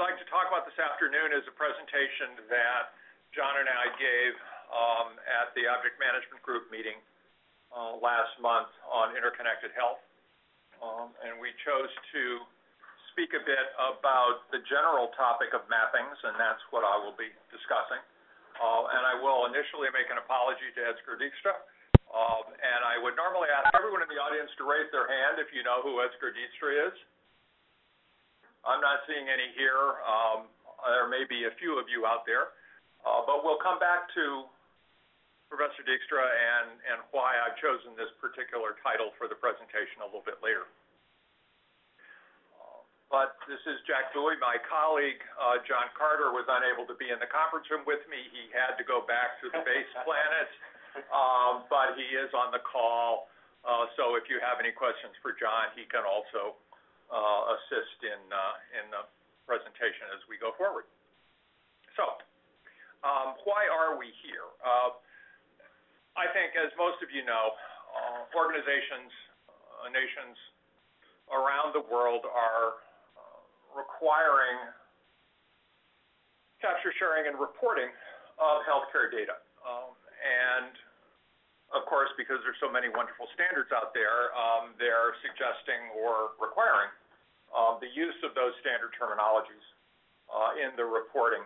I'd like to talk about this afternoon is a presentation that John and I gave at the Object Management Group meeting last month on interconnected health. And we chose to speak a bit about the general topic of mappings, and that's what I will be discussing. And I will initially make an apology to Edsger Dijkstra. And I would normally ask everyone in the audience to raise their hand if you know who Edsger Dijkstra is. I'm not seeing any here. There may be a few of you out there. But we'll come back to Professor Dijkstra and why I've chosen this particular title for the presentation a little bit later. But this is Jack Dewey. My colleague, John Carter, was unable to be in the conference room with me. He had to go back to the base planets, but he is on the call. So if you have any questions for John, he can also assist in the presentation as we go forward. So why are we here? I think, as most of you know, organizations, nations around the world are requiring capture, sharing, and reporting of healthcare data. And of course, because there's so many wonderful standards out there, they're suggesting or requiring the use of those standard terminologies in the reporting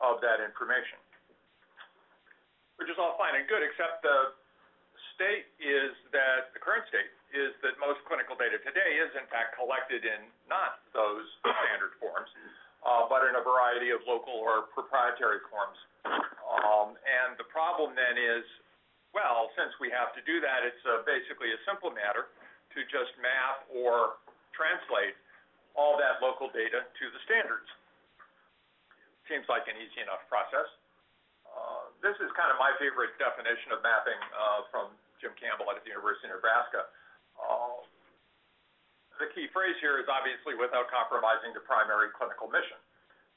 of that information, which is all fine and good, except the state is that the current state is that most clinical data today is, in fact, collected in not those standard forms, but in a variety of local or proprietary forms. And the problem then is, well, since we have to do that, it's basically a simple matter to just map or translate all that local data to the standards. Seems like an easy enough process. This is kind of my favorite definition of mapping from Jim Campbell at the University of Nebraska. The key phrase here is obviously without compromising the primary clinical mission.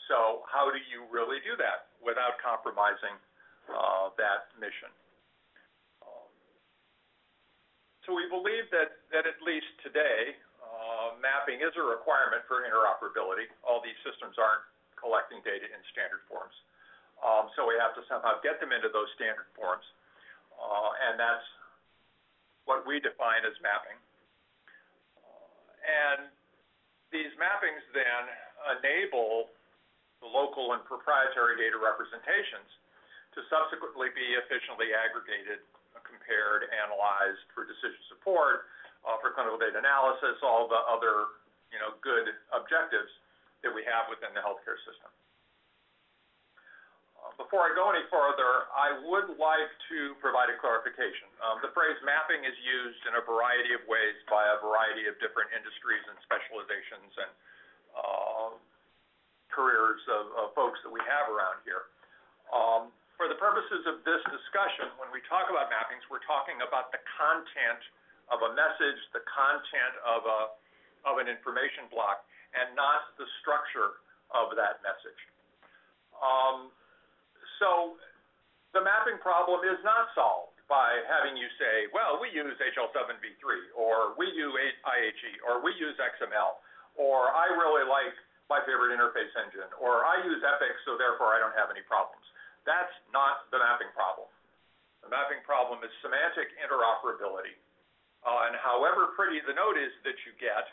So how do you really do that without compromising that mission? So we believe that, at least today, mapping is a requirement for interoperability. All these systems aren't collecting data in standard forms. So we have to somehow get them into those standard forms. And that's what we define as mapping. And these mappings then enable the local and proprietary data representations to subsequently be efficiently aggregated, compared, analyzed for decision support, for clinical data analysis, all the other good objectives that we have within the healthcare system. Before I go any further, I would like to provide a clarification. The phrase mapping is used in a variety of ways by a variety of different industries and specializations and careers of folks that we have around here. For the purposes of this discussion, when we talk about mappings, we're talking about the content of a message, the content of, an information block, and not the structure of that message. So the mapping problem is not solved by having you say, well, we use HL7v3, or we do IHE, or we use XML, or I really like my favorite interface engine, or I use Epic, so therefore I don't have any problems. That's not the mapping problem. The mapping problem is semantic interoperability. And however pretty the note is that you get,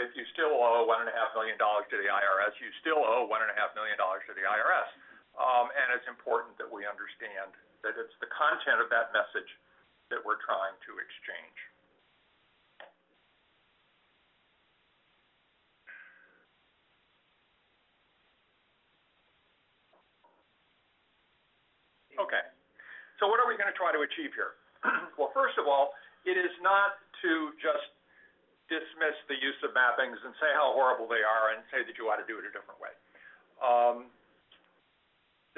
if you still owe $1.5 million to the IRS, you still owe $1.5 million to the IRS. And it's important that we understand that it's the content of that message that we're trying to exchange. Okay, so what are we going to try to achieve here? Well, first of all, it is not to just dismiss the use of mappings and say how horrible they are and say that you ought to do it a different way.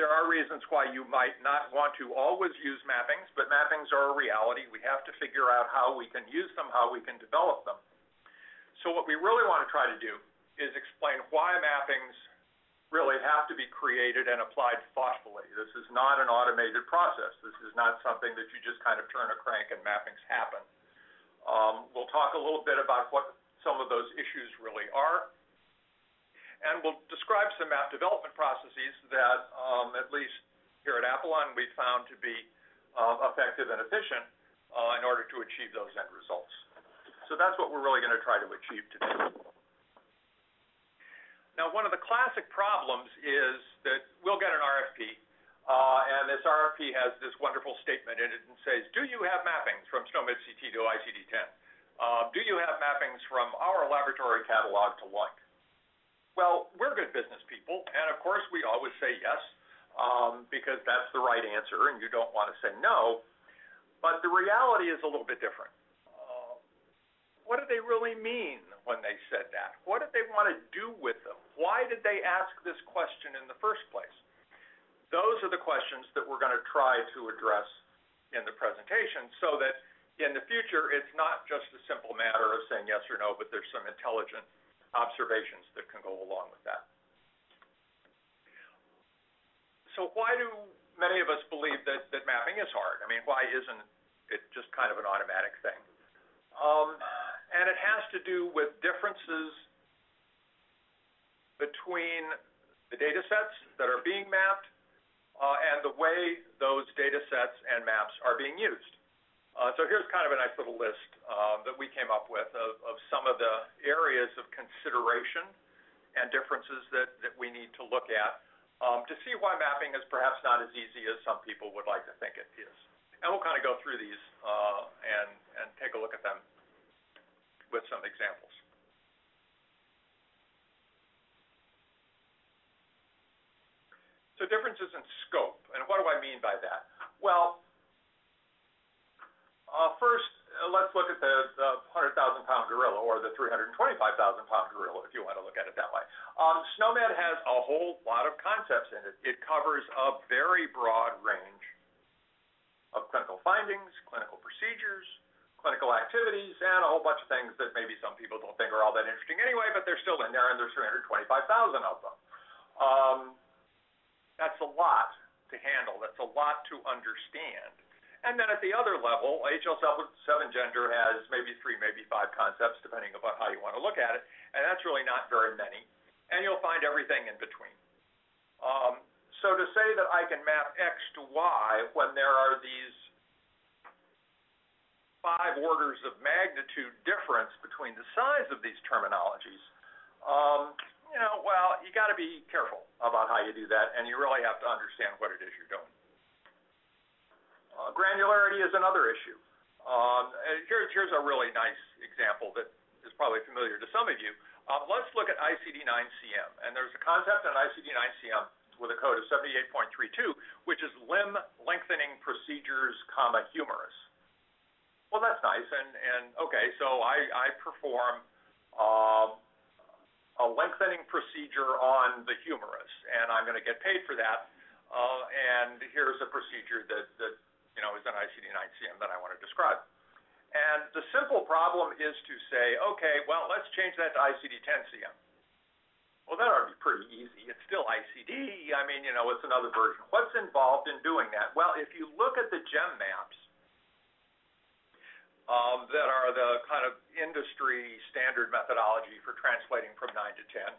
There are reasons why you might not want to always use mappings, but mappings are a reality. We have to figure out how we can use them, how we can develop them. So what we really want to try to do is explain why mappings really have to be created and applied thoughtfully. This is not an automated process. This is not something that you just kind of turn a crank and mappings happen. We'll talk a little bit about what some of those issues really are. and we'll describe some map development processes that, at least here at Apelon, we found to be effective and efficient in order to achieve those end results. So that's what we're really going to try to achieve today. Now, one of the classic problems is that we'll get an RFP, and this RFP has this wonderful statement in it and says, do you have mappings from SNOMED CT to ICD-10? Do you have mappings from our laboratory catalog to LOINC? Well, we're good business people, and of course we always say yes, because that's the right answer, and you don't want to say no. But the reality is a little bit different. What did they really mean when they said that? What did they want to do with them? Why did they ask this question in the first place? Those are the questions that we're going to try to address in the presentation, so that in the future, it's not just a simple matter of saying yes or no, but there's some intelligent observations that can go along with that. So why do many of us believe that mapping is hard? I mean, why isn't it just kind of an automatic thing? And it has to do with differences between the data sets that are being mapped and the way those data sets and maps are being used. So here's kind of a nice little list that we came up with of some of the areas of consideration and differences that we need to look at to see why mapping is perhaps not as easy as some people would like to think it is. And we'll kind of go through these and take a look at them with some examples. So differences in scope, and what do I mean by that? Well, first, let's look at the 100,000-pound gorilla, or the 325,000-pound gorilla, if you want to look at it that way. SNOMED has a whole lot of concepts in it. It covers a very broad range of clinical findings, clinical procedures, clinical activities, and a whole bunch of things that maybe some people don't think are all that interesting anyway, but they're still in there, and there's 325,000 of them. That's a lot to handle. That's a lot to understand. And then at the other level, HL7 gender has maybe 3, maybe 5 concepts, depending upon how you want to look at it, and that's really not very many. And you'll find everything in between. So to say that I can map X to Y when there are these 5 orders of magnitude difference between the size of these terminologies, you know, well, you got to be careful about how you do that, and you really have to understand what it is you're doing. Granularity is another issue. Here's a really nice example that is probably familiar to some of you. Let's look at ICD-9-CM, and there's a concept in ICD-9-CM with a code of 78.32, which is limb lengthening procedures, humerus. Well, that's nice, and okay, so I perform a lengthening procedure on the humerus, and I'm going to get paid for that, and here's a procedure that you know, is an ICD-9-CM that I want to describe. And the simple problem is to say, okay, well, let's change that to ICD-10-CM. Well, that ought to be pretty easy. It's still ICD. I mean, you know, it's another version. What's involved in doing that? Well, if you look at the GEM maps that are the kind of industry standard methodology for translating from 9 to 10,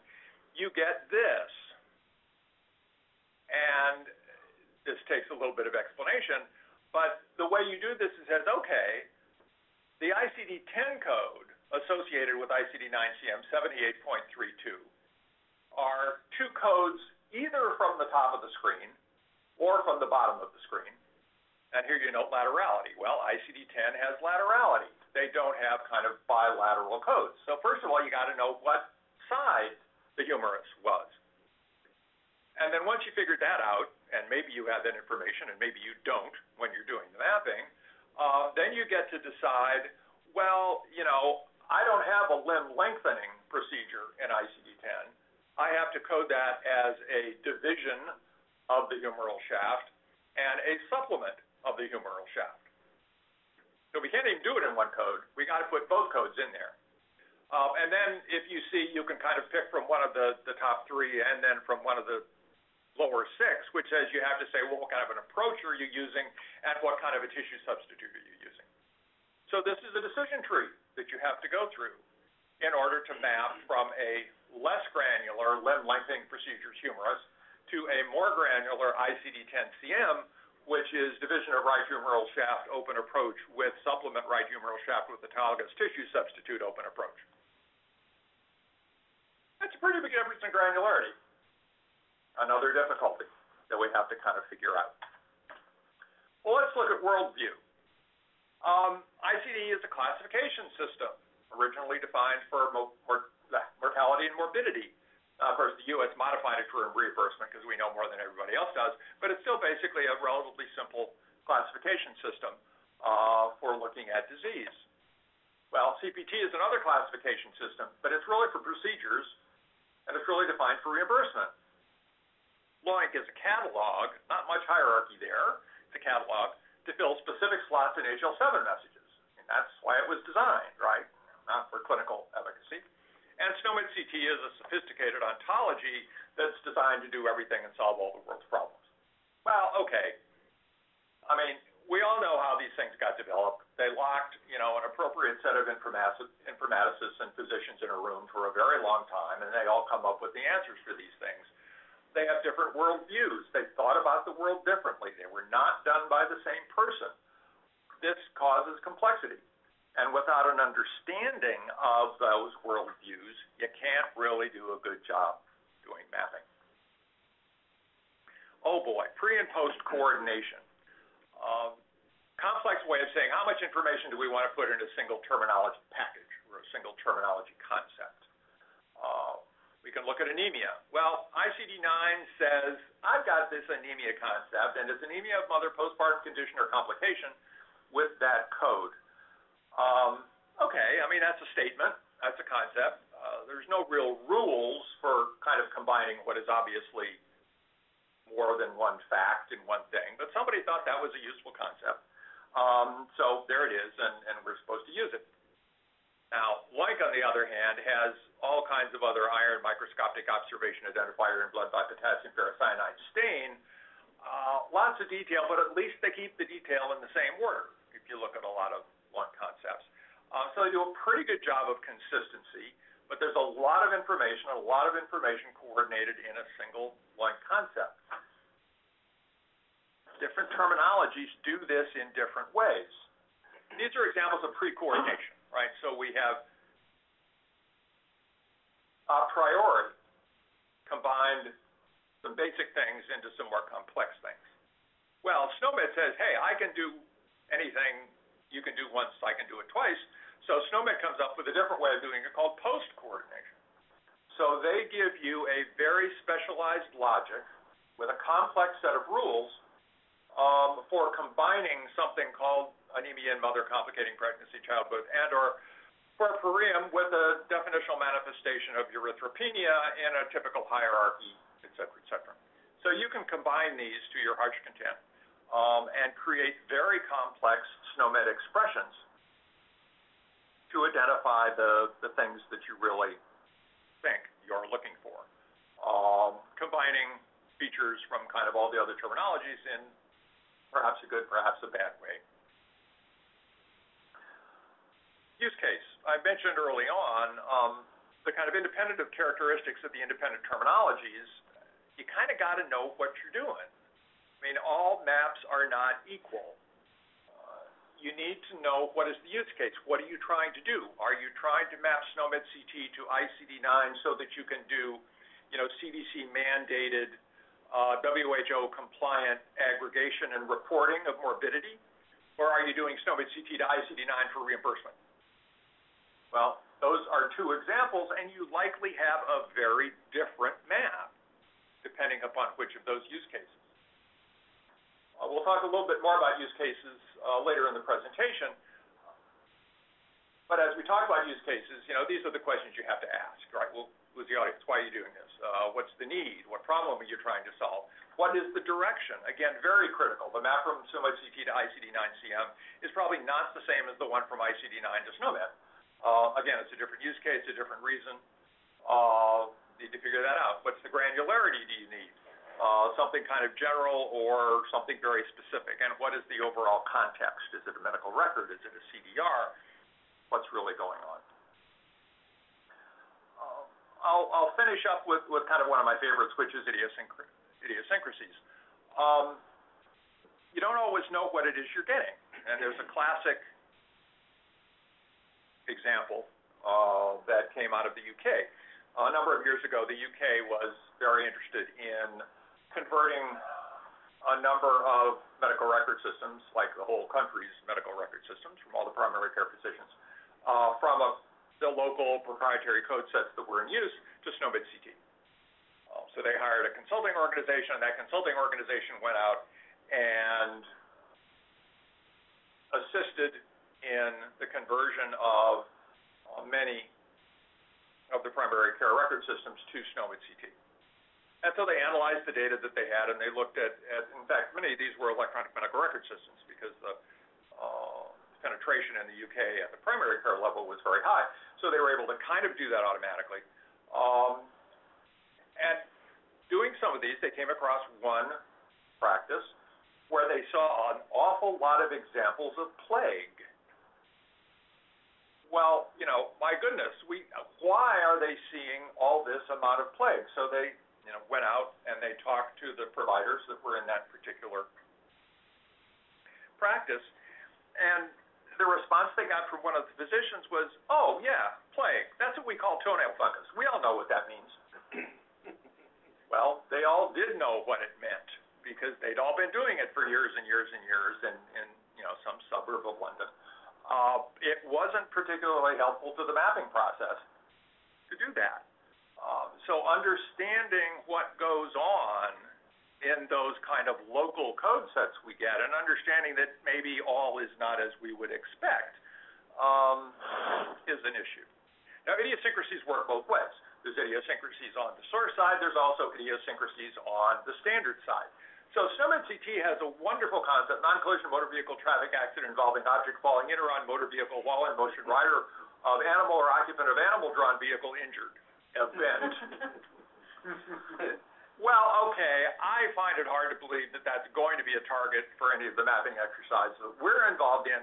you get this. And this takes a little bit of explanation. But the way you do this is as, okay, the ICD-10 code associated with ICD-9-CM 78.32 are 2 codes either from the top of the screen or from the bottom of the screen. And here you note laterality. Well, ICD-10 has laterality. They don't have kind of bilateral codes. So first of all, you got to know what side the humerus was. And then once you figured that out, and maybe you have that information and maybe you don't when you're doing the mapping, then you get to decide, well, you know, I don't have a limb lengthening procedure in ICD-10. I have to code that as a division of the humeral shaft and a supplement of the humeral shaft. So we can't even do it in one code. We got to put both codes in there. And then if you see, you can kind of pick from one of the top 3 and then from one of the lower 6, which says you have to say, well, what kind of an approach are you using and what kind of a tissue substitute are you using? So this is a decision tree that you have to go through in order to map from a less granular limb lengthening procedures, humerus, to a more granular ICD-10-CM, which is division of right humeral shaft open approach with supplement right humeral shaft with autologous tissue substitute open approach. That's a pretty big difference in granularity. Another difficulty that we have to kind of figure out. Well, let's look at worldview. ICD is a classification system originally defined for mortality and morbidity. Of course, the U.S. modified it for reimbursement because we know more than everybody else does, but it's still basically a relatively simple classification system for looking at disease. Well, CPT is another classification system, but it's really for procedures, and it's really defined for reimbursement. LOINC is a catalog, not much hierarchy there. It's a catalog to fill specific slots in HL7 messages, and that's why it was designed, right? Not for clinical efficacy. And SNOMED CT is a sophisticated ontology that's designed to do everything and solve all the world's problems. Well, okay. I mean, we all know how these things got developed. They locked, you know, an appropriate set of informaticists and physicians in a room for a very long time, and they all come up with the answers for these things. They have different worldviews. They thought about the world differently. They were not done by the same person. This causes complexity. And without an understanding of those worldviews, you can't really do a good job doing mapping. Oh boy, pre and post coordination. Complex way of saying how much information do we want to put in a single terminology package or a single terminology concept. We can look at anemia. Well, ICD-9 says, I've got this anemia concept, and it's anemia of mother, postpartum condition, or complication with that code. Okay, I mean, that's a statement, that's a concept. There's no real rules for kind of combining what is obviously more than one fact in one thing, but somebody thought that was a useful concept. So there it is, and we're supposed to use it. Now, LOINC, on the other hand, has all kinds of other iron microscopic observation identifier in blood by potassium ferrocyanide stain. Lots of detail, but at least they keep the detail in the same order if you look at a lot of concepts. So they do a pretty good job of consistency, but there's a lot of information, coordinated in a single LOINC concept. Different terminologies do this in different ways. These are examples of pre-coordination, right? So we have a priori, combined some basic things into some more complex things. Well, SNOMED says, hey, I can do anything you can do once, I can do it twice. So SNOMED comes up with a different way of doing it called post-coordination. So they give you a very specialized logic with a complex set of rules for combining something called anemia in mother, complicating pregnancy, childbirth, and or porphyrium with a definitional manifestation of erythropenia in a typical hierarchy, et cetera, et cetera. So you can combine these to your heart's content. And create very complex SNOMED expressions to identify the things that you really think you're looking for. Combining features from kind of all the other terminologies in perhaps a good, perhaps a bad way. Use case. I mentioned early on the kind of independent of characteristics of the independent terminologies. You kind of got to know what you're doing. I mean, all maps are not equal. You need to know what is the use case. What are you trying to do? Are you trying to map SNOMED CT to ICD-9 so that you can do, you know, CDC-mandated, WHO-compliant aggregation and reporting of morbidity? Or are you doing SNOMED CT to ICD-9 for reimbursement? Well, those are two examples, and you likely have a very different map depending upon which of those use cases. We'll talk a little bit more about use cases later in the presentation, but as we talk about use cases, you know, these are the questions you have to ask, right? Well, who's the audience? Why are you doing this? What's the need? What problem are you trying to solve? What is the direction? Again, very critical. The map from SNOMED CT to ICD-9-CM is probably not the same as the one from ICD-9 to SNOMED. Again, it's a different use case, a different reason. Need to figure that out. What's the granularity do you need? Something kind of general or something very specific, and what is the overall context? Is it a medical record? Is it a CDR? What's really going on? I'll finish up with kind of one of my favorites, which is idiosyncrasies. You don't always know what it is you're getting. And there's a classic example that came out of the UK. A number of years ago, the UK was very interested in converting a number of medical record systems, like the whole country's medical record systems from all the primary care physicians, from the local proprietary code sets that were in use to SNOMED CT. So they hired a consulting organization, and that consulting organization went out and assisted in the conversion of many of the primary care record systems to SNOMED CT. And so they analyzed the data that they had, and they looked at in fact, many of these were electronic medical record systems because the penetration in the UK at the primary care level was very high. So they were able to kind of do that automatically. And doing some of these, they came across one practice where they saw an awful lot of examples of plague. Well, you know, my goodness, why are they seeing all this amount of plague? So they went out and they talked to the providers that were in that particular practice, and the response they got from one of the physicians was, oh yeah, plague, that's what we call toenail fungus. We all know what that means. Well, they all did know what it meant because they'd all been doing it for years and years and years in some suburb of London. It wasn't particularly helpful to the mapping process to do that. So understanding what goes on in those kind of local code sets we get, and understanding that maybe all is not as we would expect, is an issue. Now, idiosyncrasies work both ways. There's idiosyncrasies on the source side. There's also idiosyncrasies on the standard side. So SNOMED CT has a wonderful concept, non-collision motor vehicle traffic accident involving object falling in or on motor vehicle while in motion, rider of animal or occupant of animal-drawn vehicle injured. Event. Well, okay, I find it hard to believe that that's going to be a target for any of the mapping exercises that we're involved in,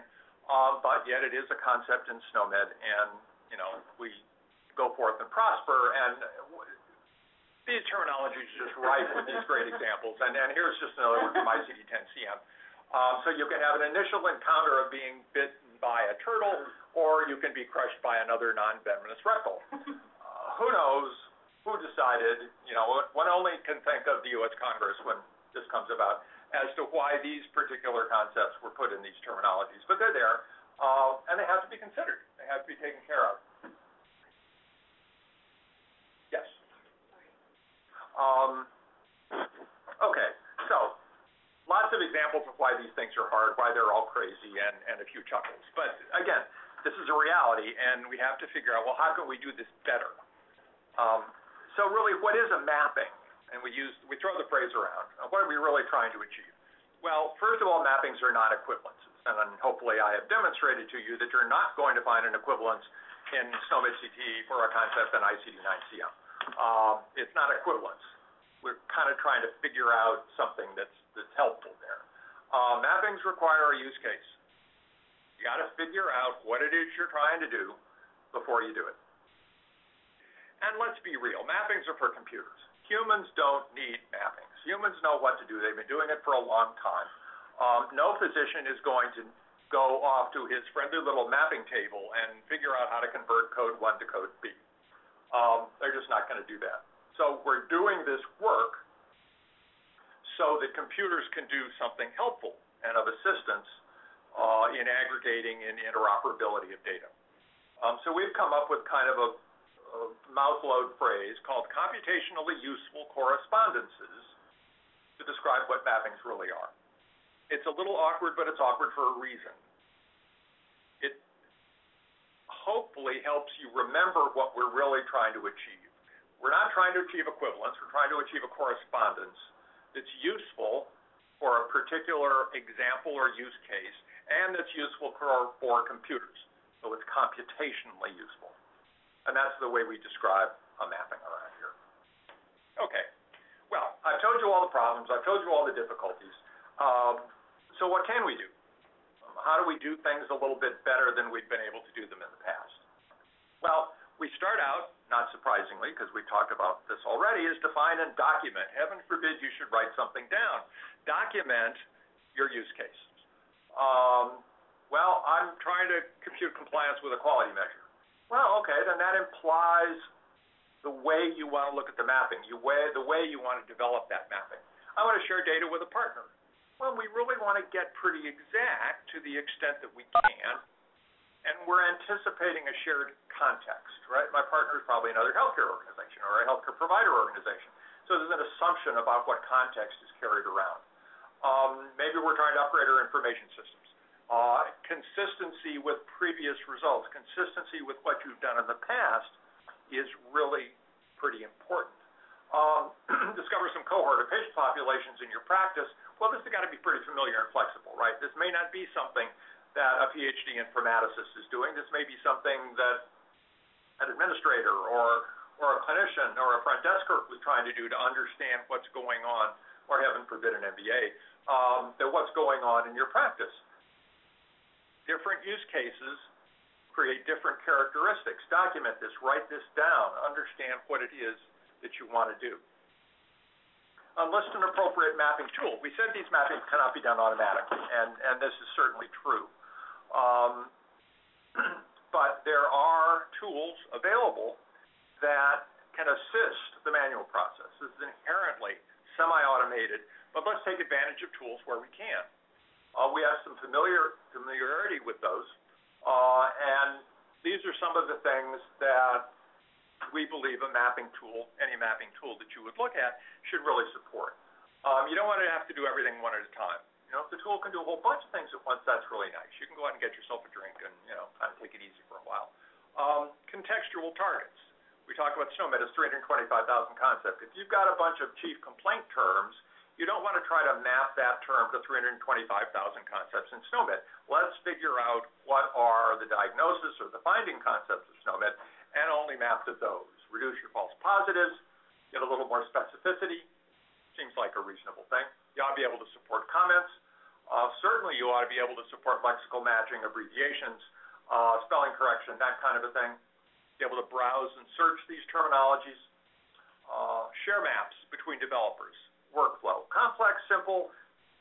but yet it is a concept in SNOMED, and we go forth and prosper, and these terminologies just rife with these great examples, and here's just another one from ICD-10-CM. So you can have an initial encounter of being bitten by a turtle, or you can be crushed by another non-venomous reptile. Who knows who decided, one only can think of the U.S. Congress when this comes about as to why these particular concepts were put in these terminologies. But they're there, and they have to be considered. They have to be taken care of. Yes? Okay, so lots of examples of why these things are hard, why they're all crazy, and a few chuckles. But, again, this is a reality, and we have to figure out, well, how can we do this better? So really, what is a mapping? And we throw the phrase around. What are we really trying to achieve? Well, first of all, mappings are not equivalences, and hopefully I have demonstrated to you that you're not going to find an equivalence in SNOMED CT for a concept in ICD-9-CM. It's not equivalence. We're kind of trying to figure out something that's helpful there. Mappings require a use case. You got to figure out what it is you're trying to do before you do it. And let's be real, mappings are for computers. Humans don't need mappings. Humans know what to do. They've been doing it for a long time. No physician is going to go off to his friendly little mapping table and figure out how to convert code 1 to code B. They're just not going to do that. So we're doing this work so that computers can do something helpful and of assistance in aggregating and interoperability of data. So we've come up with kind of a mouthload phrase called computationally useful correspondences to describe what mappings really are. It's a little awkward, but it's awkward for a reason. It hopefully helps you remember what we're really trying to achieve. We're not trying to achieve equivalence, we're trying to achieve a correspondence that's useful for a particular example or use case, and that's useful for computers. So it's computationally useful. And that's the way we describe a mapping around here. Okay. Well, I've told you all the problems. I've told you all the difficulties. So what can we do? How do we do things a little bit better than we've been able to do them in the past? Well, we start out not surprisingly, because we've talked about this already, is define and document. Heaven forbid you should write something down. Document your use case. Well, I'm trying to compute compliance with a quality measure. Well, okay, then that implies the way you want to look at the mapping, the way you want to develop that mapping. I want to share data with a partner. Well, we really want to get pretty exact to the extent that we can, and we're anticipating a shared context, right? My partner is probably another healthcare organization or a healthcare provider organization. So there's an assumption about what context is carried around. Maybe we're trying to upgrade our information systems. Consistency with previous results, consistency with what you've done in the past is really pretty important. Discover some cohort of patient populations in your practice. Well, this has got to be pretty familiar and flexible, right? This may not be something that a PhD informaticist is doing. This may be something that an administrator or a clinician or a front desker is trying to do to understand what's going on, or heaven forbid an MBA, that what's going on in your practice. Different use cases create different characteristics. Document this, write this down, understand what it is that you want to do. List an appropriate mapping tool. We said these mappings cannot be done automatically, and this is certainly true. But there are tools available that can assist the manual process. This is inherently semi-automated, but let's take advantage of tools where we can. We have some familiarity with those, and these are some of the things that we believe a mapping tool, any mapping tool that you would look at, should really support. You don't want to have to do everything one at a time. You know, if the tool can do a whole bunch of things at once, that's really nice. You can go out and get yourself a drink and, you know, kind of take it easy for a while. Contextual targets. We talked about SNOMED as 325,000 concept. If you've got a bunch of chief complaint terms, you don't want to try to map that term to 325,000 concepts in SNOMED. Let's figure out what are the diagnosis or the finding concepts of SNOMED, and only map to those. Reduce your false positives, get a little more specificity. Seems like a reasonable thing. You ought to be able to support comments. Certainly you ought to be able to support lexical matching, abbreviations, spelling correction, that kind of a thing. Be able to browse and search these terminologies. Share maps between developers. Workflow. Complex, simple,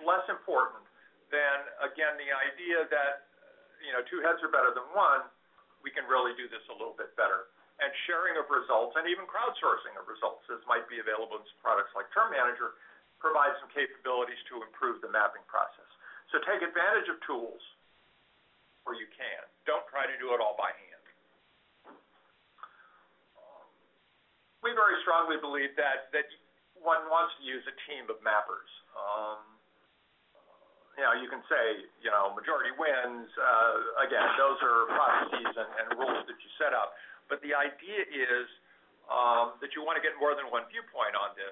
less important than, again, the idea that, you know, two heads are better than one. We can really do this a little bit better. And sharing of results and even crowdsourcing of results, as might be available in products like Term Manager, provide some capabilities to improve the mapping process. So take advantage of tools where you can. Don't try to do it all by hand. We very strongly believe that one wants to use a team of mappers. You know, you can say, you know, majority wins. Again, those are processes and rules that you set up. But the idea is that you want to get more than one viewpoint on this.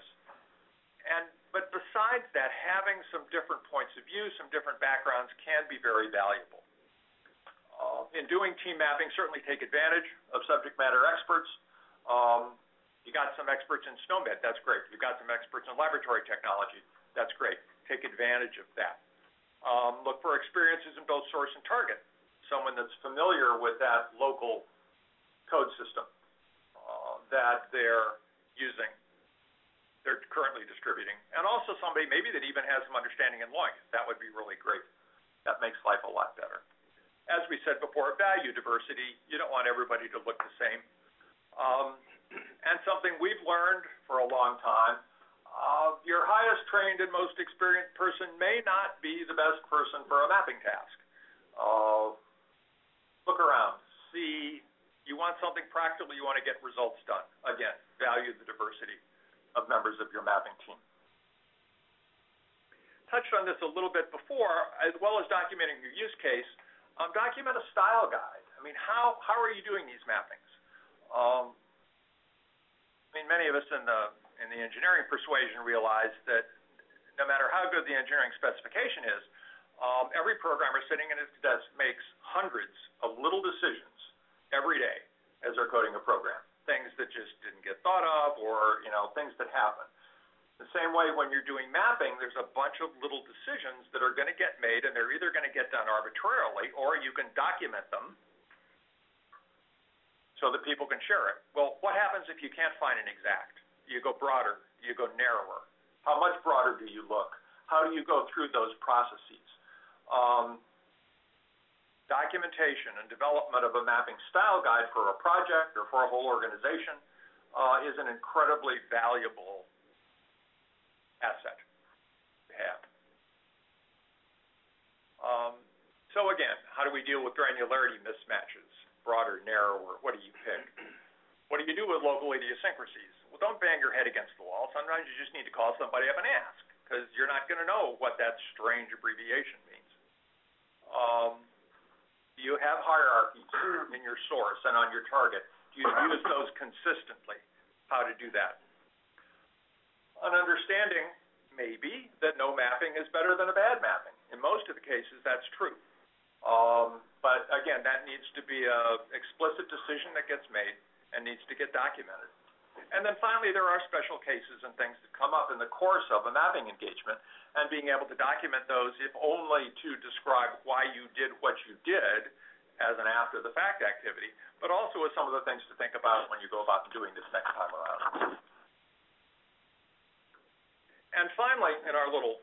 But besides that, having some different points of view, some different backgrounds can be very valuable. In doing team mapping, certainly take advantage of subject matter experts. You got some experts in SNOMED, that's great. You got some experts in laboratory technology, that's great. Take advantage of that. Look for experiences in both source and target, someone that's familiar with that local code system that they're using, they're currently distributing, and also somebody maybe that even has some understanding in LOINC. That would be really great. That makes life a lot better. As we said before, value diversity. You don't want everybody to look the same. And something we've learned for a long time, your highest trained and most experienced person may not be the best person for a mapping task. Look around. See, you want something practical, you want to get results done. Again, value the diversity of members of your mapping team. Touched on this a little bit before, as well as documenting your use case, document a style guide. I mean, how are you doing these mappings? I mean, many of us in the engineering persuasion realize that no matter how good the engineering specification is, every programmer sitting at his desk makes hundreds of little decisions every day as they're coding a program, things that just didn't get thought of or, you know, things that happen. The same way when you're doing mapping, there's a bunch of little decisions that are going to get made, and they're either going to get done arbitrarily or you can document them so that people can share it. Well, what happens if you can't find an exact? You go broader, you go narrower. How much broader do you look? How do you go through those processes? Documentation and development of a mapping style guide for a project or for a whole organization is an incredibly valuable asset to have. So again, how do we deal with granularity mismatches? Broader, narrower, what do you pick? What do you do with local idiosyncrasies? Well, don't bang your head against the wall. Sometimes you just need to call somebody up and ask, because you're not going to know what that strange abbreviation means. Do you have hierarchies in your source and on your target? Do you use those consistently? How to do that? An understanding, maybe, that no mapping is better than a bad mapping. In most of the cases, that's true. But again, that needs to be an explicit decision that gets made and needs to get documented. And then finally, there are special cases and things that come up in the course of a mapping engagement, and being able to document those, if only to describe why you did what you did as an after-the-fact activity, but also as some of the things to think about when you go about doing this next time around. And finally, in our little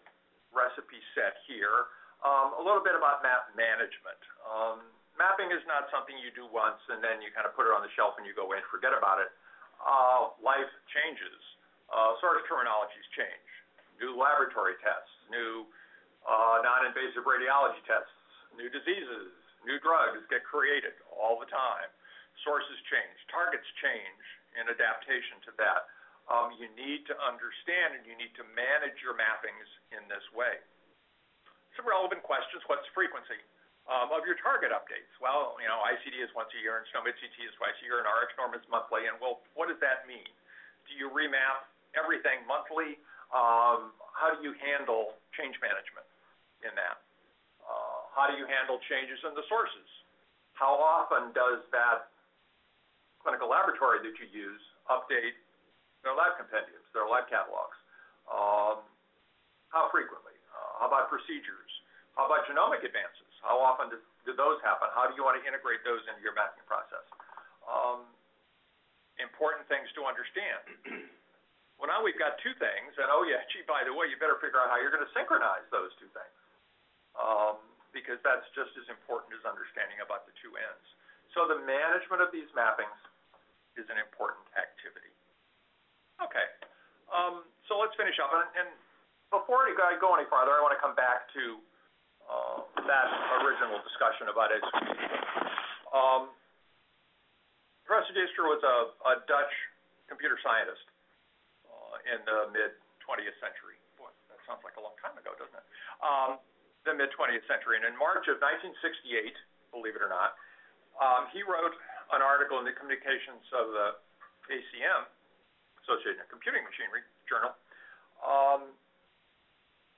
recipe set here, a little bit about map management. Mapping is not something you do once and then you kind of put it on the shelf and you go away and forget about it. Life changes, source terminologies change, new laboratory tests, new non-invasive radiology tests, new diseases, new drugs get created all the time. Sources change, targets change in adaptation to that. You need to understand and you need to manage your mappings in this way. Some relevant questions: what's the frequency of your target updates? Well, you know, ICD is once a year, and SNOMED CT is twice a year, and RF Norm is monthly. And well, what does that mean? Do you remap everything monthly? How do you handle change management in that? How do you handle changes in the sources? How often does that clinical laboratory that you use update their lab compendiums, their lab catalogs? How frequently? How about procedures? How about genomic advances? How often do those happen? How do you want to integrate those into your mapping process? Important things to understand. Well, now we've got two things, and oh, yeah, gee, by the way, you better figure out how you're going to synchronize those two things, because that's just as important as understanding about the two ends. So the management of these mappings is an important activity. Okay, so let's finish up. And before I go any farther, I want to come back to that original discussion about Edsger. Professor Dijkstra was a Dutch computer scientist in the mid-20th century. Boy, that sounds like a long time ago, doesn't it? The mid-20th century. And in March of 1968, believe it or not, he wrote an article in the Communications of the ACM, Association of Computing Machinery Journal,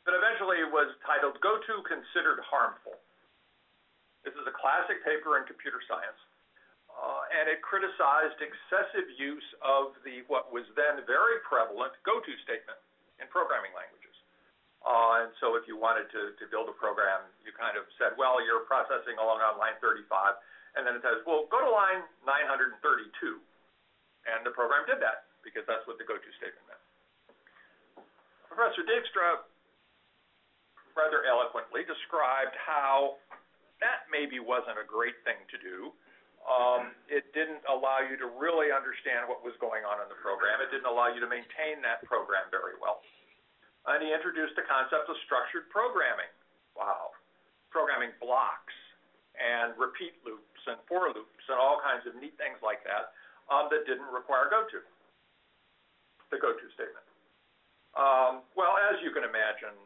that eventually was titled "Go-To Considered Harmful." This is a classic paper in computer science, and it criticized excessive use of the what was then very prevalent go-to statement in programming languages. And so if you wanted to build a program, you kind of said, well, you're processing along on line 35, and then it says, well, go to line 932. And the program did that, because that's what the go-to statement meant. Professor Dijkstra rather eloquently described how that maybe wasn't a great thing to do. It didn't allow you to really understand what was going on in the program. It didn't allow you to maintain that program very well. And he introduced the concept of structured programming. Wow. Programming blocks and repeat loops and for loops and all kinds of neat things like that that didn't require go-to, the go-to statement. Well, as you can imagine,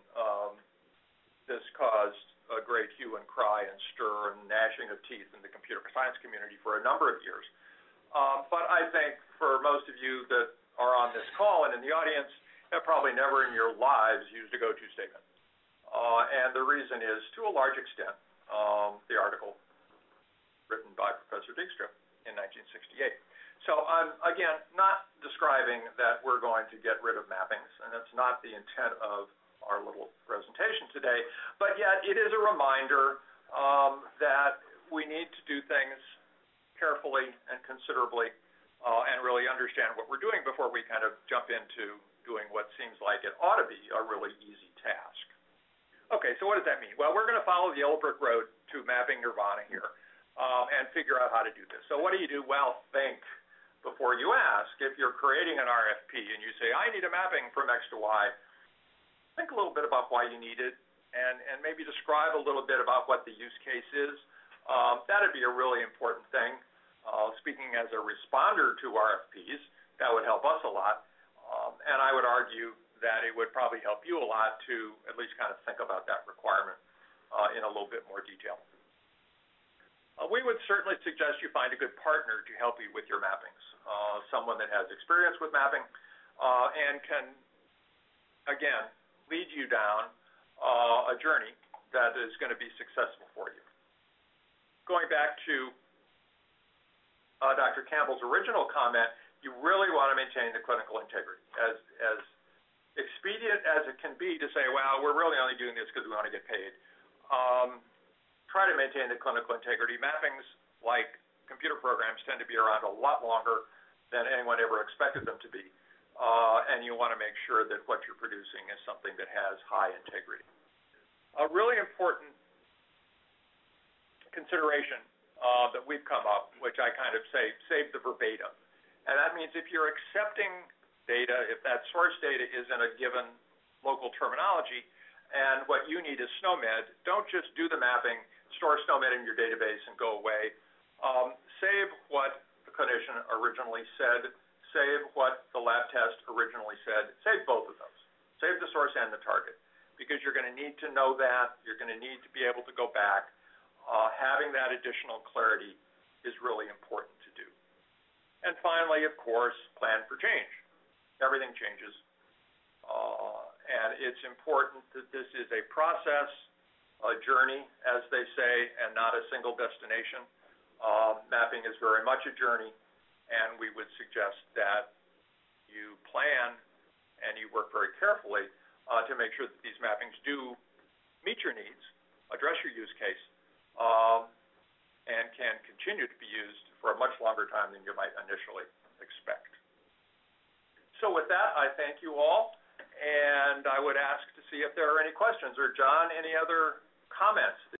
this caused a great hue and cry and stir and gnashing of teeth in the computer science community for a number of years. But I think for most of you that are on this call and in the audience, have probably never in your lives used a go-to statement. And the reason is, to a large extent, the article written by Professor Dijkstra in 1968. So I'm, again, not describing that we're going to get rid of mappings, and that's not the intent of our little presentation today, but yet it is a reminder that we need to do things carefully and considerably and really understand what we're doing before we kind of jump into doing what seems like it ought to be a really easy task. Okay, so what does that mean? Well, we're going to follow the yellow brick road to mapping nirvana here and figure out how to do this. So what do you do? Well, think before you ask. If you're creating an RFP and you say, I need a mapping from X to Y, think a little bit about why you need it and maybe describe a little bit about what the use case is. That would be a really important thing. Speaking as a responder to RFPs, that would help us a lot, and I would argue that it would probably help you a lot to at least kind of think about that requirement in a little bit more detail. We would certainly suggest you find a good partner to help you with your mappings, someone that has experience with mapping and can, again, lead you down a journey that is going to be successful for you. Going back to Dr. Campbell's original comment, you really want to maintain the clinical integrity. As expedient as it can be to say, well, we're really only doing this because we want to get paid, try to maintain the clinical integrity. Mappings, like computer programs, tend to be around a lot longer than anyone ever expected them to be, and you want to make sure that what you're producing is something that has high integrity. A really important consideration that we've come up, which I kind of say, save the verbatim. And that means if you're accepting data, if that source data is in a given local terminology, and what you need is SNOMED, don't just do the mapping, store SNOMED in your database and go away. Save what the clinician originally said, save what the lab test originally said, save both of those. Save the source and the target, because you're going to need to know that, you're going to need to be able to go back. Having that additional clarity is really important to do. And finally, of course, plan for change. Everything changes. And it's important that this is a process, a journey, as they say, and not a single destination. Mapping is very much a journey, and we would suggest that you plan and you work very carefully to make sure that these mappings do meet your needs, address your use case, and can continue to be used for a much longer time than you might initially expect. So with that, I thank you all, and I would ask to see if there are any questions. Or John, any other comments?